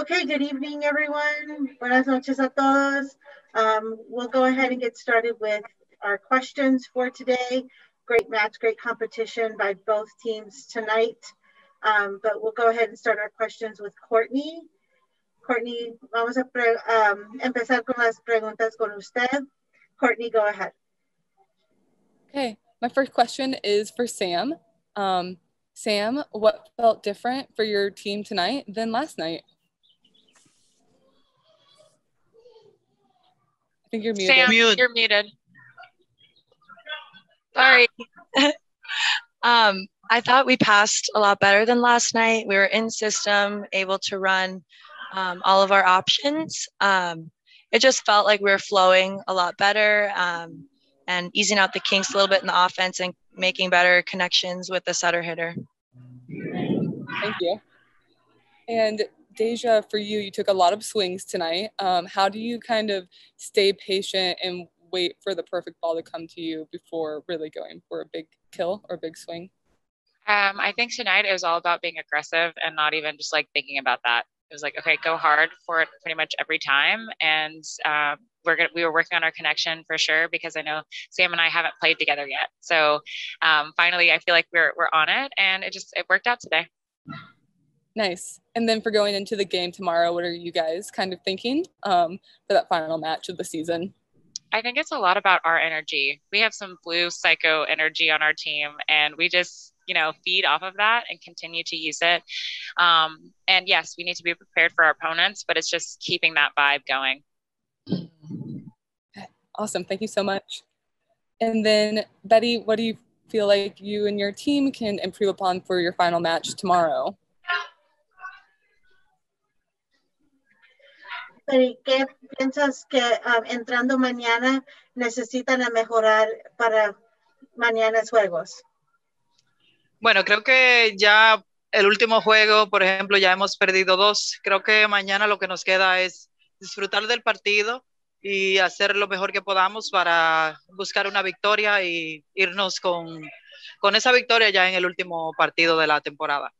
Okay, good evening, everyone. Buenas noches a todos. We'll go ahead and get started with our questions for today. Great match, great competition by both teams tonight. But we'll go ahead and start our questions with Courtney. Courtney, vamos a empezar con las preguntas con usted. Courtney, go ahead. Okay, my first question is for Sam. Sam, what felt different for your team tonight than last night? I think you're muted. Sam, you're muted. Sorry. I thought we passed a lot better than last night. We were in system, able to run all of our options. It just felt like we were flowing a lot better and easing out the kinks a little bit in the offense and making better connections with the setter hitter. Thank you. And Deja, for you, you took a lot of swings tonight. How do you kind of stay patient and wait for the perfect ball to come to you before really going for a big kill or a big swing? I think tonight it was all about being aggressive and not even just like thinking about that. It was like, okay, go hard for it pretty much every time. And we were working on our connection for sure, because I know Sam and I haven't played together yet. So finally, I feel like we're on it, and it worked out today. Nice. And then for going into the game tomorrow, what are you guys kind of thinking for that final match of the season? I think it's a lot about our energy. We have some blue psycho energy on our team, and we just, feed off of that and continue to use it. And yes, we need to be prepared for our opponents, but it's just keeping that vibe going. Awesome. Thank you so much. And then Betty, what do you feel like you and your team can improve upon for your final match tomorrow? Betty, ¿qué piensas que entrando mañana necesitan mejorar para mañana's juegos? Bueno, creo que ya el último juego, por ejemplo, ya hemos perdido 2. Creo que mañana lo que nos queda es disfrutar del partido y hacer lo mejor que podamos para buscar una victoria y irnos con esa victoria ya en el último partido de la temporada.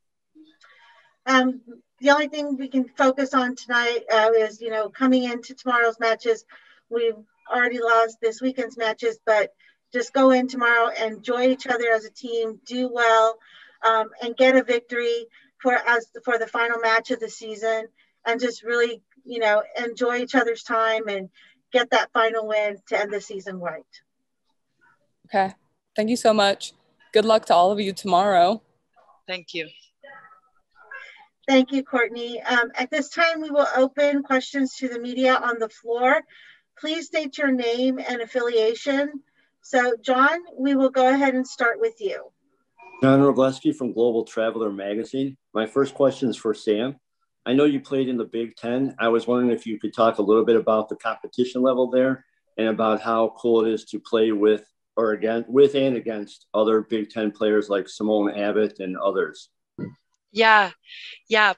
The only thing we can focus on tonight is, coming into tomorrow's matches. We've already lost this weekend's matches, but just go in tomorrow, enjoy each other as a team, do well, and get a victory for the final match of the season, and just really, enjoy each other's time and get that final win to end the season right. Okay. Thank you so much. Good luck to all of you tomorrow. Thank you. Thank you, Courtney. At this time, we will open questions to the media on the floor. Please state your name and affiliation. So, John, we will go ahead and start with you. John Wroblewski from Global Traveler Magazine. My first question is for Sam. I know you played in the Big Ten. I was wondering if you could talk a little bit about the competition level there and about how cool it is to play with and against other Big Ten players like Simone Abbott and others. Yeah.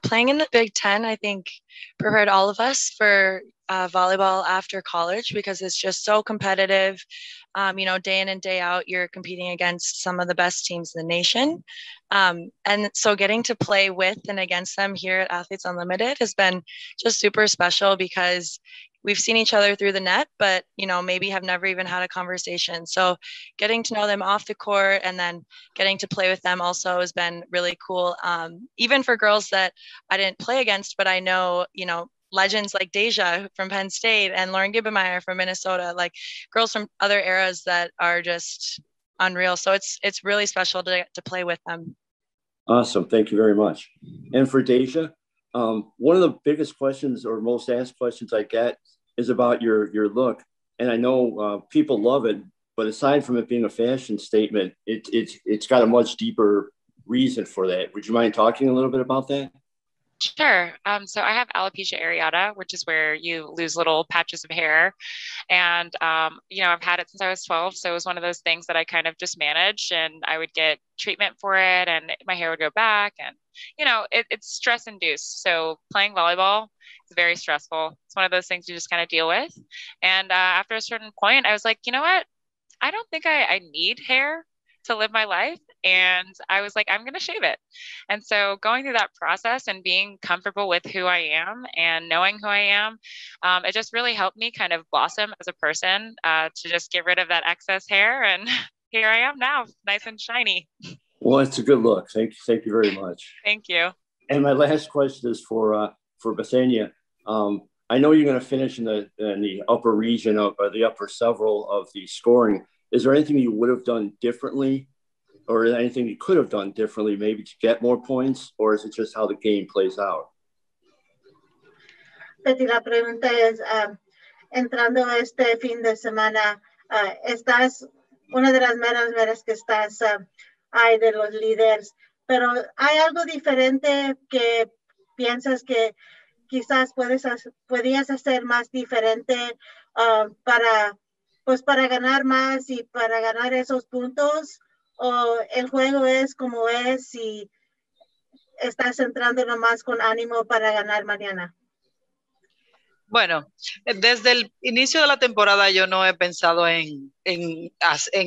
Playing in the Big Ten, I think, prepared all of us for volleyball after college, because it's just so competitive. Day in and day out, you're competing against some of the best teams in the nation. And so getting to play with and against them here at Athletes Unlimited has been just super special, because we've seen each other through the net, but, maybe have never even had a conversation. So getting to know them off the court and then getting to play with them also has been really cool. Even for girls that I didn't play against, but I know, legends like Deja from Penn State and Lauren Gibbemeyer from Minnesota, like girls from other eras that are just unreal. So it's really special to play with them. Awesome. Thank you very much. And for Deja, one of the biggest questions or most asked questions I get is about your look. And I know people love it, but aside from it being a fashion statement, it's got a much deeper reason for that. Would you mind talking a little bit about that? Sure. So I have alopecia areata, which is where you lose little patches of hair. And, I've had it since I was 12. So it was one of those things that I kind of just managed, and I would get treatment for it and my hair would go back, and, it's stress induced. So playing volleyball is very stressful. It's one of those things you just kind of deal with. And after a certain point, I was like, you know what? I don't think I need hair to live my life. And I was like, I'm going to shave it. And so going through that process and being comfortable with who I am and knowing who I am, it just really helped me kind of blossom as a person, to just get rid of that excess hair. And here I am now, nice and shiny. Well, it's a good look. Thank you very much. Thank you. And my last question is for Bethania. I know you're going to finish in the upper region of the upper several of the scoring. Is there anything you would have done differently, or anything you could have done differently, maybe to get more points, or is it just how the game plays out? Betty, la pregunta es, entrando este fin de semana, estás una de las meras que estás hay de los líderes, pero ¿hay algo diferente que piensas que quizás podías hacer más diferente para ganar más y para ganar esos puntos? ¿O el juego es como es y estás entrando nomás con ánimo para ganar mañana? Bueno, desde el inicio de la temporada yo no he pensado en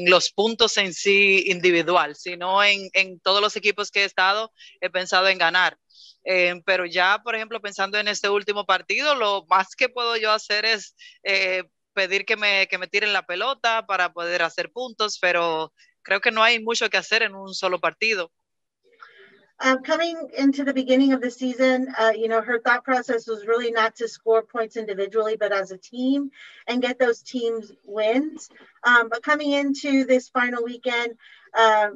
los puntos en sí individual, sino en todos los equipos que he estado, he pensado en ganar. Pero ya, por ejemplo, pensando en este último partido, lo más que puedo yo hacer es pedir que me tiren la pelota para poder hacer puntos, pero creo que no hay mucho que hacer en un solo partido. Coming into the beginning of the season, you know, her thought process was really not to score points individually, but as a team and get those teams wins. But coming into this final weekend,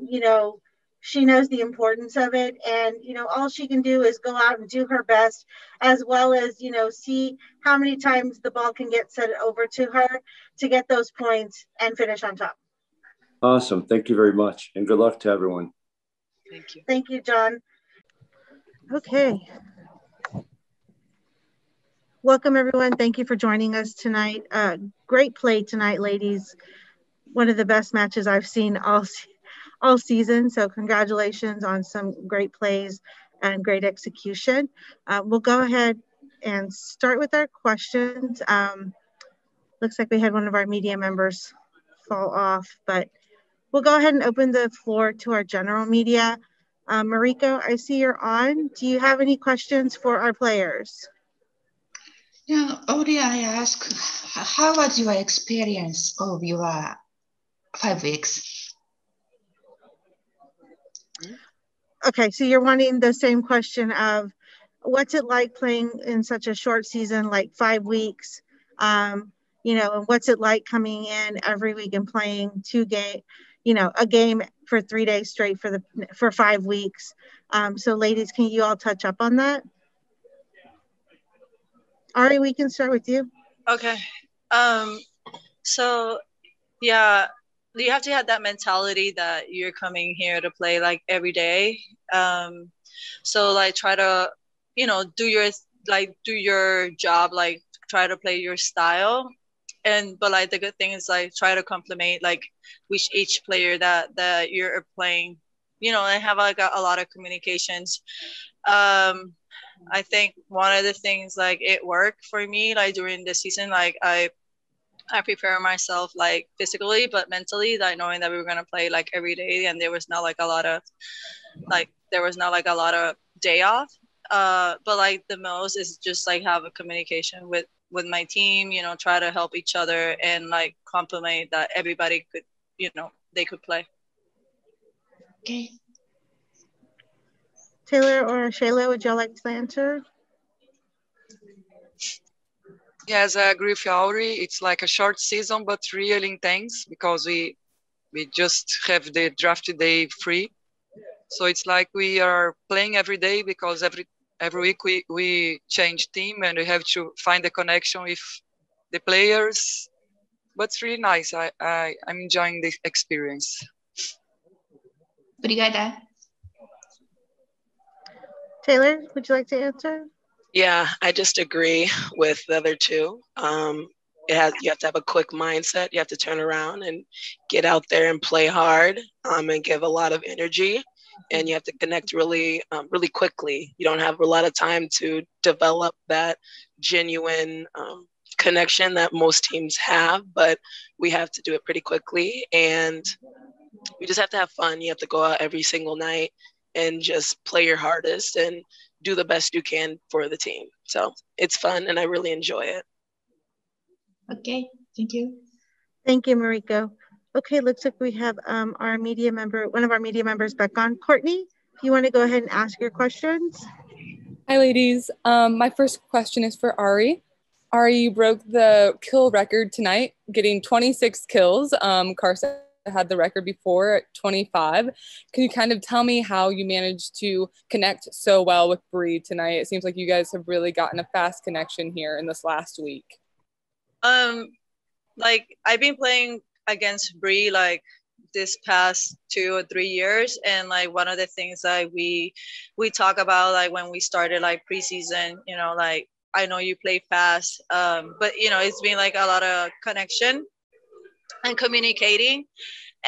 you know, she knows the importance of it, and, you know, all she can do is go out and do her best, as well as, you know, see how many times the ball can get sent over to her to get those points and finish on top. Awesome. Thank you very much, and good luck to everyone. Thank you. Thank you, John. Okay. Welcome, everyone. Thank you for joining us tonight. Great play tonight, ladies. One of the best matches I've seen all season. So congratulations on some great plays and great execution. We'll go ahead and start with our questions. Looks like we had one of our media members fall off, but we'll go ahead and open the floor to our general media. Mariko, I see you're on. Do you have any questions for our players? Yeah, Aury, I ask, how was your experience of your 5 weeks? Okay, so you're wanting the same question of what's it like playing in such a short season, like 5 weeks, you know, and what's it like coming in every week and playing a game for 3 days straight for 5 weeks. So ladies, can you all touch up on that? Aury, we can start with you. Okay. So yeah, you have to have that mentality that you're coming here to play like every day. So like try to, you know, do your job, like try to play your style. But like the good thing is like try to compliment like each player that you're playing, you know, and have like a lot of communications. I think one of the things like it worked for me like during the season, like I prepare myself like physically, but mentally, like knowing that we were going to play like every day, and there was not like a lot of day off. But like the most is just like have a communication with my team, you know, try to help each other and like compliment that everybody could, you know, they could play. Okay. Taylor or Sheila, would y'all like to answer? Yes, I agree with Aury. It's like a short season, but really intense because we just have the draft day free. So it's like we are playing every day because every week we change team and we have to find a connection with the players. But it's really nice. I'm enjoying the experience. Obrigada. Taylor, would you like to answer? Yeah, I just agree with the other two. You have to have a quick mindset. You have to turn around and get out there and play hard and give a lot of energy. And you have to connect really, really quickly. You don't have a lot of time to develop that genuine connection that most teams have, but we have to do it pretty quickly. And you just have to have fun. You have to go out every single night and just play your hardest and do the best you can for the team. So it's fun and I really enjoy it. Okay, thank you. Thank you, Mariko. Okay, looks like we have our media member, one of our media members back on. Courtney, if you want to go ahead and ask your questions. Hi, ladies. My first question is for Aury. Aury, you broke the kill record tonight, getting 26 kills. Carson had the record before at 25. Can you kind of tell me how you managed to connect so well with Brie tonight? It seems like you guys have really gotten a fast connection here in this last week. Like, I've been playing against Brie like this past 2 or 3 years, and like one of the things that we talk about, like when we started like preseason, you know, like I know you play fast, but you know, it's been like a lot of connection and communicating.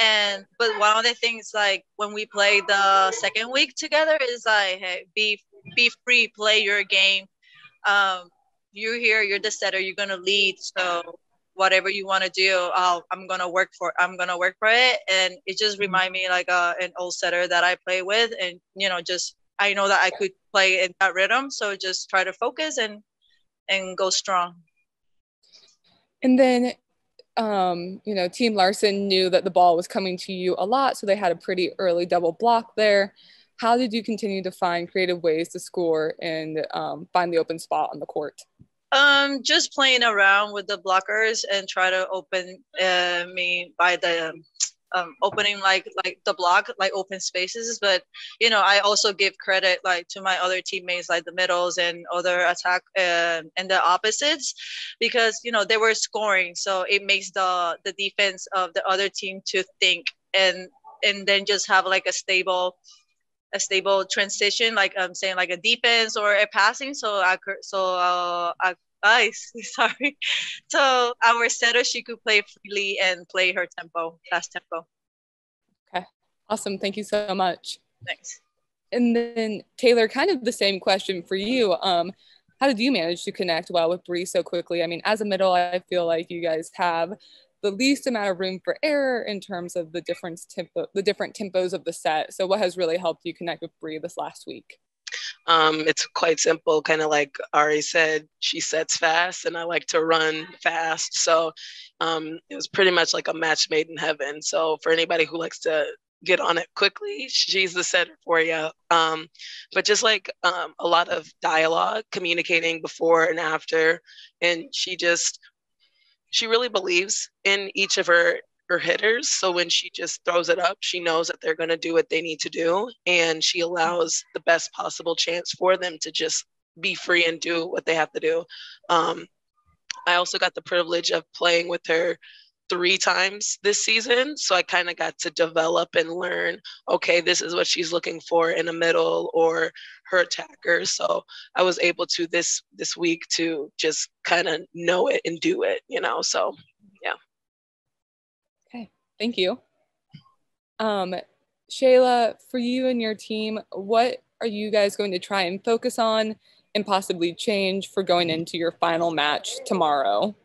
And but one of the things, like when we play the second week together, is like, hey, be free, play your game. You're here, you're the setter, you're gonna lead, so whatever you want to do, I'm gonna work for it. And it just reminded me like an old setter that I play with, and you know, just I know that I could play in that rhythm, so just try to focus and go strong. And then you know, Team Larson knew that the ball was coming to you a lot, so they had a pretty early double block there. How did you continue to find creative ways to score and find the open spot on the court? Just playing around with the blockers and try to open me by the opening like the block, like open spaces. But you know, I also give credit like to my other teammates, like the middles and other attack and the opposites, because you know, they were scoring, so it makes the defense of the other team to think and then just have like a stable transition, like I'm saying, like a defense or a passing. So our setter, she could play freely and play her tempo, fast tempo. Okay, awesome. Thank you so much. Thanks. And then Taylor, kind of the same question for you. How did you manage to connect well with Brie so quickly? I mean, as a middle, I feel like you guys have the least amount of room for error in terms of the different tempos of the set. So what has really helped you connect with Brie this last week? It's quite simple. Kind of like Aury said, she sets fast and I like to run fast. So it was pretty much like a match made in heaven. So for anybody who likes to get on it quickly, she's the setter for you. But just like a lot of dialogue, communicating before and after, and she really believes in each of her hitters. So when she just throws it up, she knows that they're going to do what they need to do. And she allows the best possible chance for them to just be free and do what they have to do. I also got the privilege of playing with her 3 times this season. So I kind of got to develop and learn, okay, this is what she's looking for in a middle or her attacker. So I was able to this week to just kind of know it and do it, you know, so yeah. Okay, thank you. Sheilla, for you and your team, what are you guys going to try and focus on and possibly change for going into your final match tomorrow?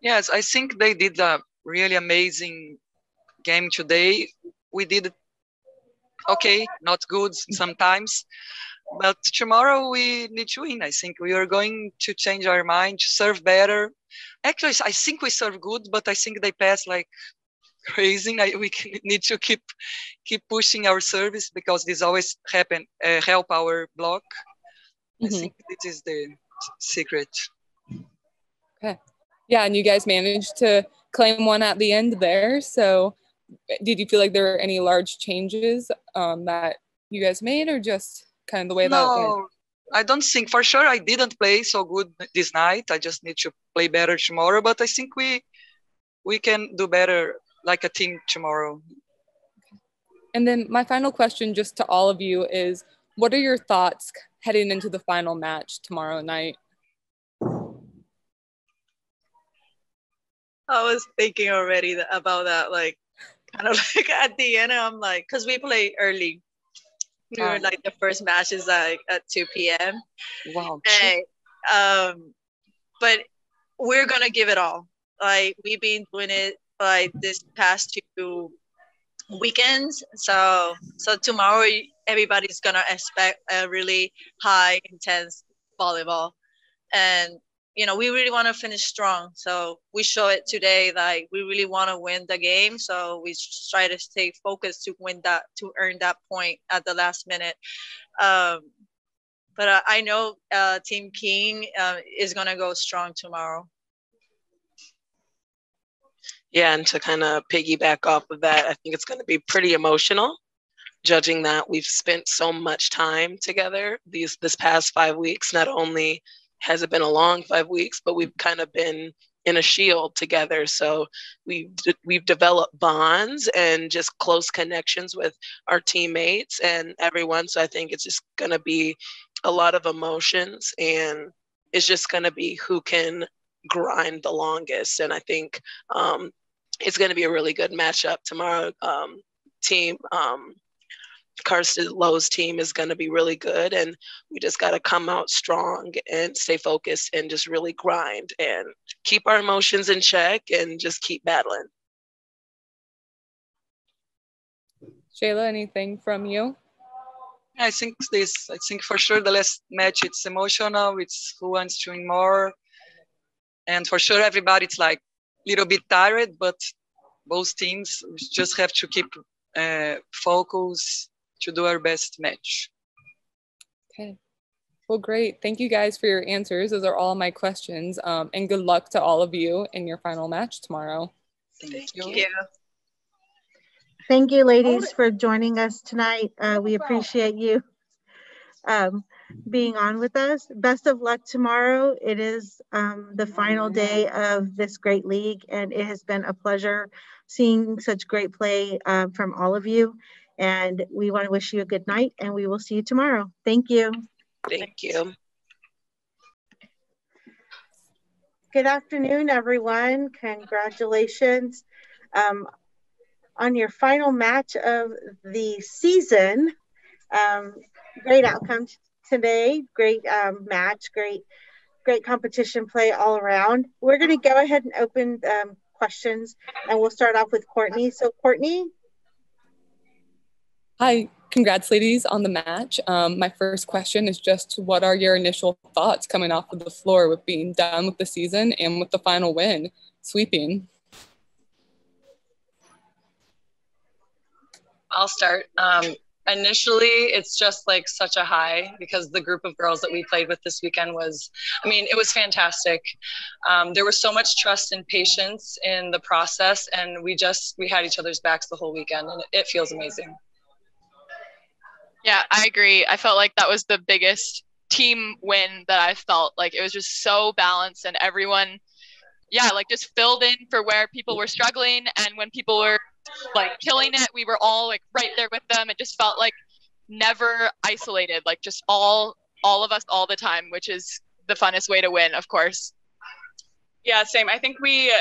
Yes, I think they did a really amazing game today. We did okay, not good sometimes, but tomorrow we need to win. I think we are going to change our mind, to serve better. Actually, I think we serve good, but I think they pass like crazy. We need to keep pushing our service, because this always happen, help our block. Mm-hmm. I think this is the secret. Okay. Yeah, and you guys managed to claim one at the end there. So did you feel like there were any large changes that you guys made, or just kind of the way that went? I don't think, for sure, I didn't play so good this night. I just need to play better tomorrow, but I think we can do better like a team tomorrow. Okay. And then my final question just to all of you is, what are your thoughts heading into the final match tomorrow night? I was thinking already about that, like, kind of like at the end, I'm like, because we play early. We were like, the first match is like at 2 p.m. Wow. And, but we're going to give it all. Like, we've been doing it like this past two weekends. So tomorrow everybody's gonna expect a really high, intense volleyball, and we really want to finish strong. So we show it today, like we really want to win the game. So we try to stay focused to win that, to earn that point at the last minute. But I know Team King is going to go strong tomorrow. Yeah, and to kind of piggyback off of that, I think it's going to be pretty emotional, judging that we've spent so much time together this past 5 weeks. Not only has it been a long 5 weeks, but we've kind of been in a shield together. So we've developed bonds and just close connections with our teammates and everyone. So I think it's just going to be a lot of emotions, and it's just going to be who can grind the longest. And I think it's going to be a really good matchup tomorrow. Karsten Lowe's team is going to be really good, and we just got to come out strong and stay focused and just really grind and keep our emotions in check and just keep battling. Sheilla, anything from you? I think for sure the last match, it's emotional. It's who wants to win more. And for sure, everybody's like a little bit tired, but both teams just have to keep focus to do our best match. Okay. Well, great. Thank you guys for your answers. Those are all my questions. And good luck to all of you in your final match tomorrow. Thank you. Thank you, ladies, for joining us tonight. We appreciate you being on with us. Best of luck tomorrow. It is the final day of this great league, and it has been a pleasure seeing such great play from all of you. And we want to wish you a good night, and we will see you tomorrow. Thank you. Thank you. Good afternoon, everyone. Congratulations on your final match of the season. Great outcome today. Great match. Great competition play all around. We're going to go ahead and open questions, and we'll start off with Courtney. So Courtney. Hi, congrats ladies on the match. My first question is just, what are your initial thoughts coming off of the floor with being done with the season and with the final win, sweeping? I'll start. Initially, it's just like such a high, because the group of girls that we played with this weekend was, it was fantastic. There was so much trust and patience in the process, and we had each other's backs the whole weekend, and it feels amazing. Yeah, I agree. I felt like that was the biggest team win that I felt. Like, it was just so balanced, and everyone, just filled in for where people were struggling, and when people were killing it, we were all right there with them. It just felt like never isolated, just all of us all the time, which is the funnest way to win, of course. Yeah, same. I think we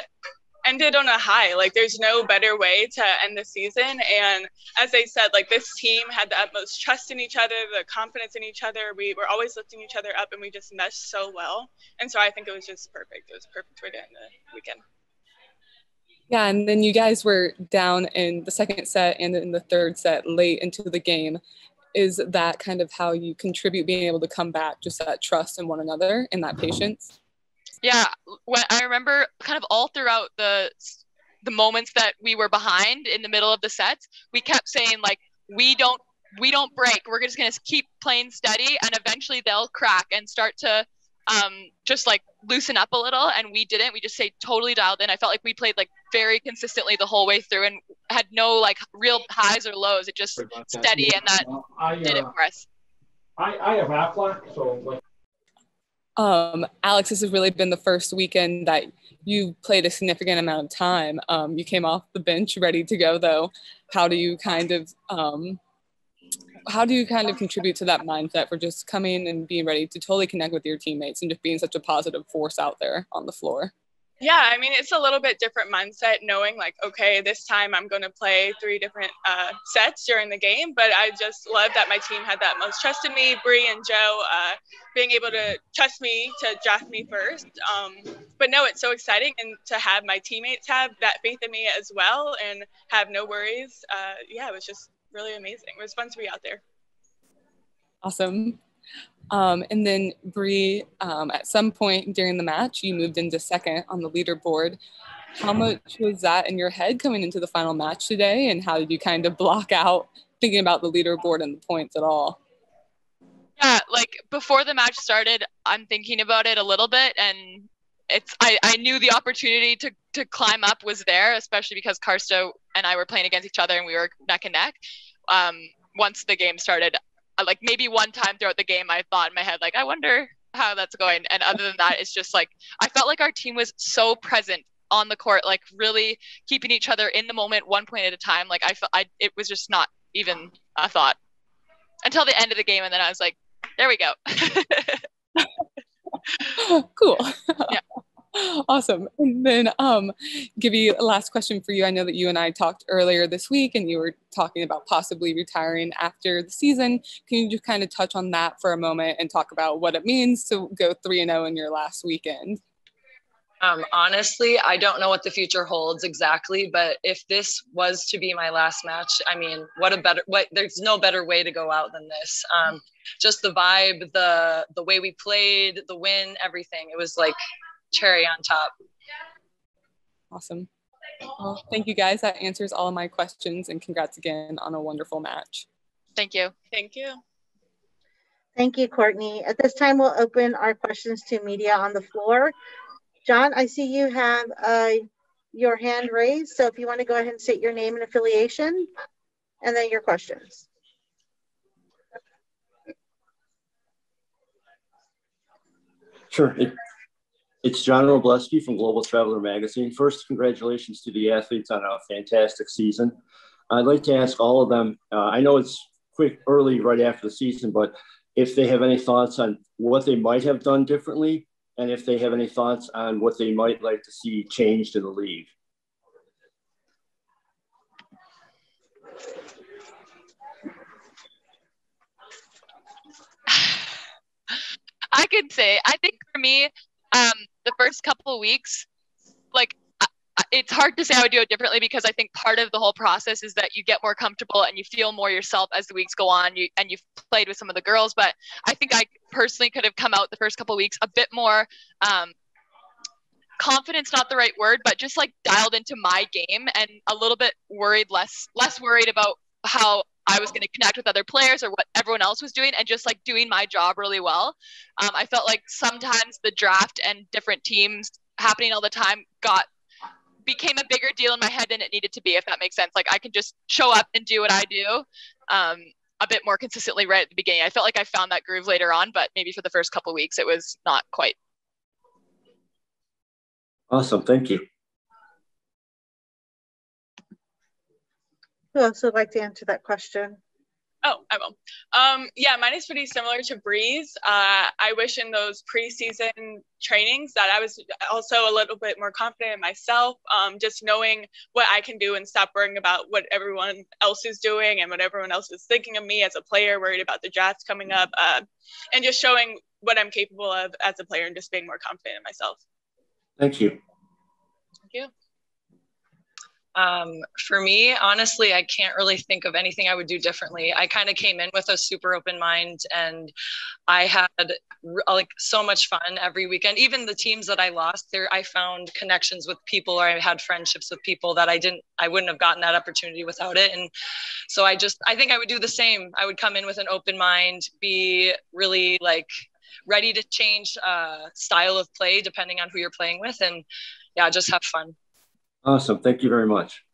ended on a high. There's no better way to end the season. And as I said, this team had the utmost trust in each other, the confidence in each other. We were always lifting each other up, and we just meshed so well. And so I think it was just perfect. It was a perfect way to end the weekend. Yeah, and then you guys were down in the second set and in the third set late into the game. Is that kind of how you contribute being able to come back, just that trust in one another and that patience? Yeah, when I remember kind of all throughout the moments that we were behind in the middle of the sets, we kept saying, we don't break. We're just going to keep playing steady, and eventually they'll crack and start to just loosen up a little. And we didn't. We just stayed totally dialed in. I felt like we played very consistently the whole way through, and had no real highs or lows. It just steady, and that did it for us. I have Aflac, so Alex, this has really been the first weekend that you played a significant amount of time. You came off the bench ready to go, though. How do you kind of contribute to that mindset for just coming and being ready to totally connect with your teammates and just being such a positive force out there on the floor? Yeah, I mean, it's a little bit different mindset knowing like, okay, this time I'm going to play three different sets during the game. But I just love that my team had that most trust in me, Brie and Joe, being able to trust me to draft me first. But no, it's so exciting, and to have my teammates have that faith in me as well and have no worries. Yeah, it was just really amazing. It was fun to be out there. Awesome. And then Brie, at some point during the match, you moved into second on the leaderboard. How much was that in your head coming into the final match today? And how did you kind of block out thinking about the leaderboard and the points at all? Yeah, like before the match started, I'm thinking about it a little bit, and I knew the opportunity to climb up was there, especially because Karsto and I were playing against each other and we were neck and neck. Once the game started, like maybe one time throughout the game, I thought in my head, like, I wonder how that's going. And other than that, it's just like, I felt like our team was so present on the court, like really keeping each other in the moment, one point at a time. Like it was just not even a thought until the end of the game. And then I was like, there we go. Cool. Yeah. Awesome. And then Gibby, last question for you. I know that you and I talked earlier this week and you were talking about possibly retiring after the season. Can you just kind of touch on that for a moment and talk about what it means to go 3-0 in your last weekend? Honestly, I don't know what the future holds exactly, but if this was to be my last match, I mean, there's no better way to go out than this. Just the vibe, the way we played, the win, everything. It was like cherry on top. Awesome. Well, thank you guys. That answers all of my questions, and congrats again on a wonderful match. Thank you. Thank you. Thank you, Courtney. At this time, we'll open our questions to media on the floor. John, I see you have your hand raised, so if you want to go ahead and state your name and affiliation, and then your questions. Sure. It's John Wroblewski from Global Traveler Magazine. First, congratulations to the athletes on a fantastic season. I'd like to ask all of them, I know it's early right after the season, but if they have any thoughts on what they might have done differently, and if they have any thoughts on what they might like to see changed in the league. I could say, I think for me, the first couple of weeks, like, it's hard to say I would do it differently, because I think part of the whole process is that you get more comfortable and you feel more yourself as the weeks go on, and you've played with some of the girls. But I think I personally could have come out the first couple of weeks a bit more confidence, not the right word, but just like dialed into my game and a little bit worried, less worried about how I was going to connect with other players or what everyone else was doing, and just like doing my job really well. I felt like sometimes the draft and different teams happening all the time became a bigger deal in my head than it needed to be, if that makes sense. Like I can just show up and do what I do a bit more consistently right at the beginning. I felt like I found that groove later on, but maybe for the first couple of weeks, it was not quite. Awesome. Thank you. Who else would like to answer that question? Oh, I will. Yeah, mine is pretty similar to Brie's. I wish in those preseason trainings that I was also a little bit more confident in myself, just knowing what I can do and stop worrying about what everyone else is doing and what everyone else is thinking of me as a player, worried about the drafts coming up, and just showing what I'm capable of as a player and just being more confident in myself. Thank you. Thank you. For me, honestly, I can't really think of anything I would do differently. I kind of came in with a super open mind, and I had like so much fun every weekend. Even the teams that I lost there, I found connections with people, or I had friendships with people that I wouldn't have gotten that opportunity without it. And so I think I would do the same. I would come in with an open mind, be really like ready to change style of play depending on who you're playing with, and yeah, just have fun. Awesome. Thank you very much.